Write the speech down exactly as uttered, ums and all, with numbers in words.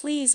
Please